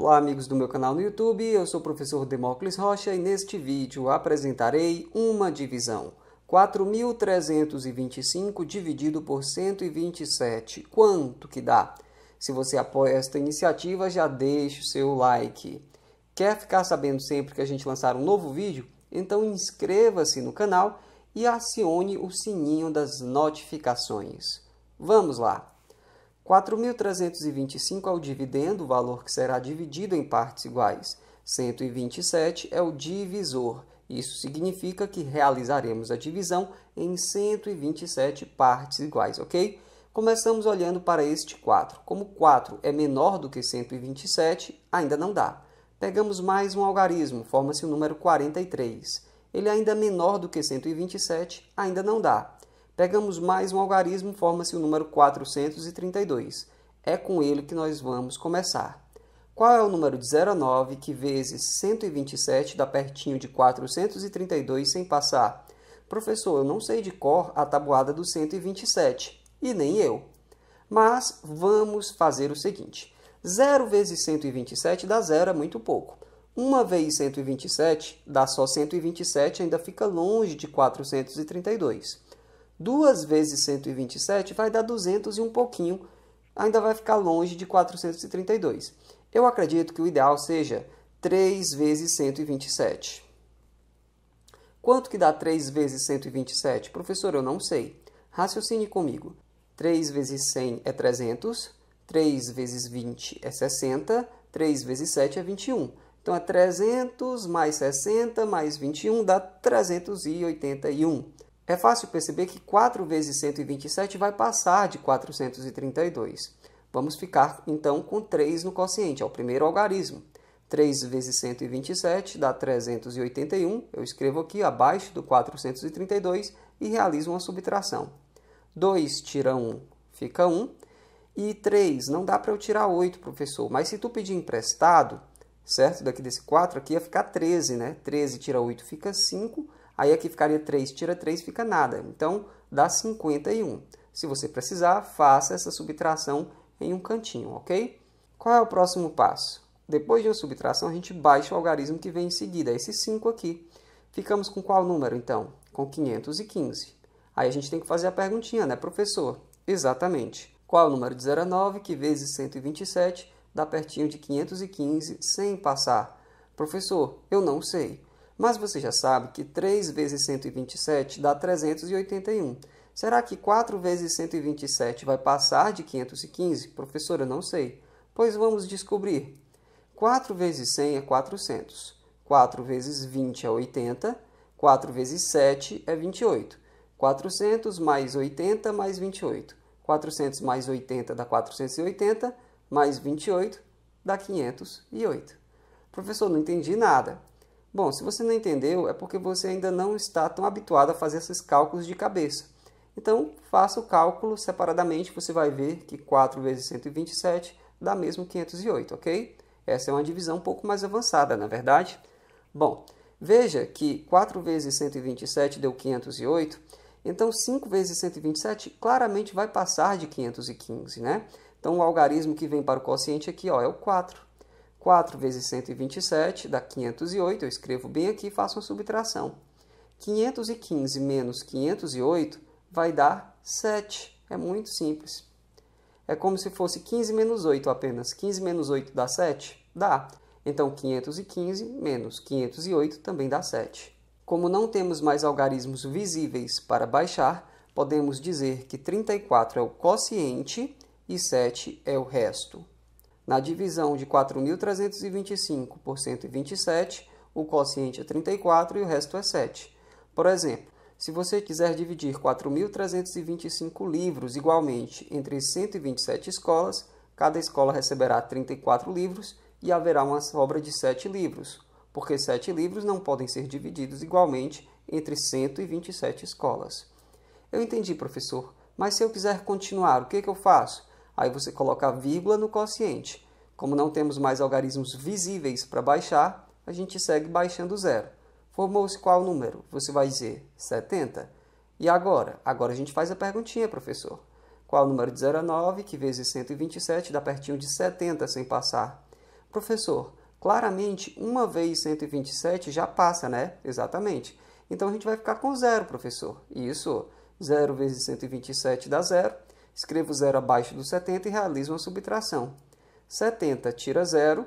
Olá amigos do meu canal no YouTube, eu sou o professor Demóclis Rocha e neste vídeo apresentarei uma divisão. 4.325 dividido por 127, quanto que dá? Se você apoia esta iniciativa, já deixe o seu like. Quer ficar sabendo sempre que a gente lançar um novo vídeo? Então inscreva-se no canal e acione o sininho das notificações. Vamos lá! 4.325 é o dividendo, o valor que será dividido em partes iguais. 127 é o divisor. Isso significa que realizaremos a divisão em 127 partes iguais, ok? Começamos olhando para este 4. Como 4 é menor do que 127, ainda não dá. Pegamos mais um algarismo, forma-se o número 43. Ele ainda é menor do que 127, ainda não dá. Pegamos mais um algarismo, forma-se o número 432. É com ele que nós vamos começar. Qual é o número de 09 que vezes 127 dá pertinho de 432 sem passar? Professor, eu não sei de cor a tabuada do 127, e nem eu. Mas vamos fazer o seguinte. 0 vezes 127 dá 0, é muito pouco. 1 vez 127 dá só 127, ainda fica longe de 432. 2 vezes 127 vai dar 200 e um pouquinho, ainda vai ficar longe de 432. Eu acredito que o ideal seja 3 vezes 127. Quanto que dá 3 vezes 127? Professor, eu não sei. Raciocine comigo. 3 vezes 100 é 300, 3 vezes 20 é 60, 3 vezes 7 é 21. Então, é 300 mais 60 mais 21 dá 381. É fácil perceber que 4 vezes 127 vai passar de 432. Vamos ficar, então, com 3 no quociente, é o primeiro algarismo. 3 vezes 127 dá 381. Eu escrevo aqui abaixo do 432 e realizo uma subtração. 2 tira 1, fica 1. E 3, não dá para eu tirar 8, professor, mas se tu pedir emprestado, certo? Daqui desse 4 aqui ia ficar 13, né? 13 tira 8, fica 5. Aí aqui ficaria 3, tira 3, fica nada. Então, dá 51. Se você precisar, faça essa subtração em um cantinho, ok? Qual é o próximo passo? Depois de uma subtração, a gente baixa o algarismo que vem em seguida, esse 5 aqui. Ficamos com qual número, então? Com 515. Aí a gente tem que fazer a perguntinha, né, professor? Exatamente. Qual é o número de 09 que vezes 127 dá pertinho de 515 sem passar? Professor, eu não sei. Mas você já sabe que 3 vezes 127 dá 381. Será que 4 vezes 127 vai passar de 515? Professora, não sei. Pois vamos descobrir. 4 vezes 100 é 400. 4 vezes 20 é 80. 4 vezes 7 é 28. 400 mais 80 mais 28. 400 mais 80 dá 480, mais 28 dá 508. Professor, não entendi nada. Bom, se você não entendeu, é porque você ainda não está tão habituado a fazer esses cálculos de cabeça. Então, faça o cálculo separadamente, você vai ver que 4 vezes 127 dá mesmo 508, ok? Essa é uma divisão um pouco mais avançada, na verdade. Bom, veja que 4 vezes 127 deu 508, então 5 vezes 127 claramente vai passar de 515, né? Então, o algarismo que vem para o quociente aqui ó, é o 4. 4 vezes 127 dá 508, eu escrevo bem aqui e faço uma subtração. 515 menos 508 vai dar 7, é muito simples. É como se fosse 15 menos 8 apenas, 15 menos 8 dá 7? Dá. Então, 515 menos 508 também dá 7. Como não temos mais algarismos visíveis para baixar, podemos dizer que 34 é o quociente e 7 é o resto. Na divisão de 4.325 por 127, o quociente é 34 e o resto é 7. Por exemplo, se você quiser dividir 4.325 livros igualmente entre 127 escolas, cada escola receberá 34 livros e haverá uma sobra de 7 livros, porque 7 livros não podem ser divididos igualmente entre 127 escolas. Eu entendi, professor, mas se eu quiser continuar, o que eu faço? Aí você coloca a vírgula no quociente. Como não temos mais algarismos visíveis para baixar, a gente segue baixando o zero. Formou-se qual número? Você vai dizer 70. E agora? Agora a gente faz a perguntinha, professor. Qual é o número de 09 que vezes 127 dá pertinho de 70 sem passar? Professor, claramente, uma vez 127 já passa, né? Exatamente. Então, a gente vai ficar com zero, professor. Isso, 0 vezes 127 dá zero. Escrevo zero abaixo do 70 e realizo uma subtração. 70 tira zero,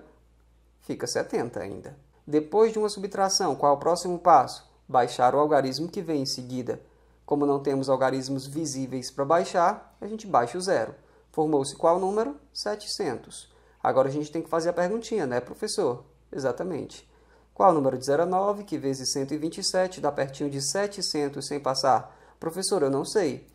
fica 70 ainda. Depois de uma subtração, qual é o próximo passo? Baixar o algarismo que vem em seguida. Como não temos algarismos visíveis para baixar, a gente baixa o zero. Formou-se qual número? 700. Agora a gente tem que fazer a perguntinha, né, professor? Exatamente. Qual o número de 0 a 9, que vezes 127 dá pertinho de 700 sem passar? Professor, eu não sei.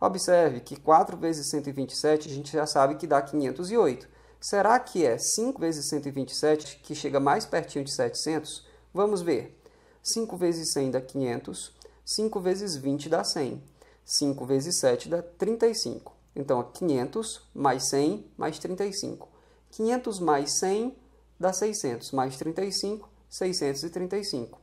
Observe que 4 vezes 127 a gente já sabe que dá 508. Será que é 5 vezes 127 que chega mais pertinho de 700? Vamos ver. 5 vezes 100 dá 500. 5 vezes 20 dá 100. 5 vezes 7 dá 35. Então, 500 mais 100 mais 35. 500 mais 100 dá 600, mais 35, 635.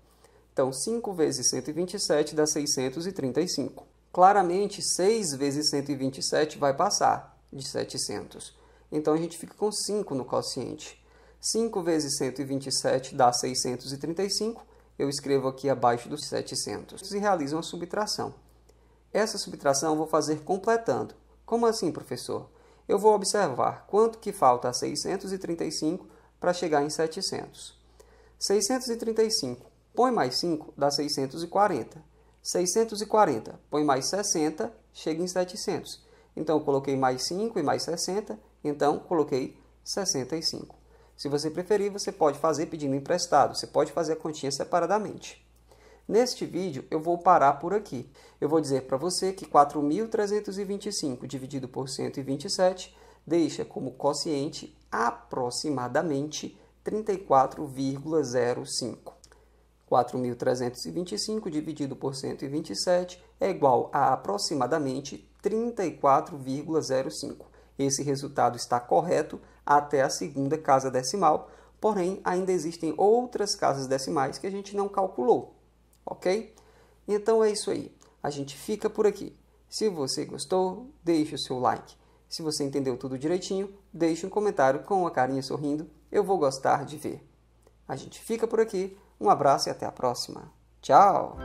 Então, 5 vezes 127 dá 635. Claramente, 6 vezes 127 vai passar de 700. Então, a gente fica com 5 no quociente. 5 vezes 127 dá 635. Eu escrevo aqui abaixo dos 700 e realizo uma subtração. Essa subtração eu vou fazer completando. Como assim, professor? Eu vou observar quanto que falta a 635 para chegar em 700. 635, põe mais 5, dá 640. 640, põe mais 60, chega em 700. Então, coloquei mais 5 e mais 60, então coloquei 65. Se você preferir, você pode fazer pedindo emprestado, você pode fazer a continha separadamente. Neste vídeo, eu vou parar por aqui. Eu vou dizer para você que 4.325 dividido por 127 deixa como quociente aproximadamente 34,05. 4.325 dividido por 127 é igual a aproximadamente 34,05. Esse resultado está correto até a segunda casa decimal, porém, ainda existem outras casas decimais que a gente não calculou, ok? Então, é isso aí. A gente fica por aqui. Se você gostou, deixe o seu like. Se você entendeu tudo direitinho, deixe um comentário com a carinha sorrindo. Eu vou gostar de ver. A gente fica por aqui. Um abraço e até a próxima. Tchau!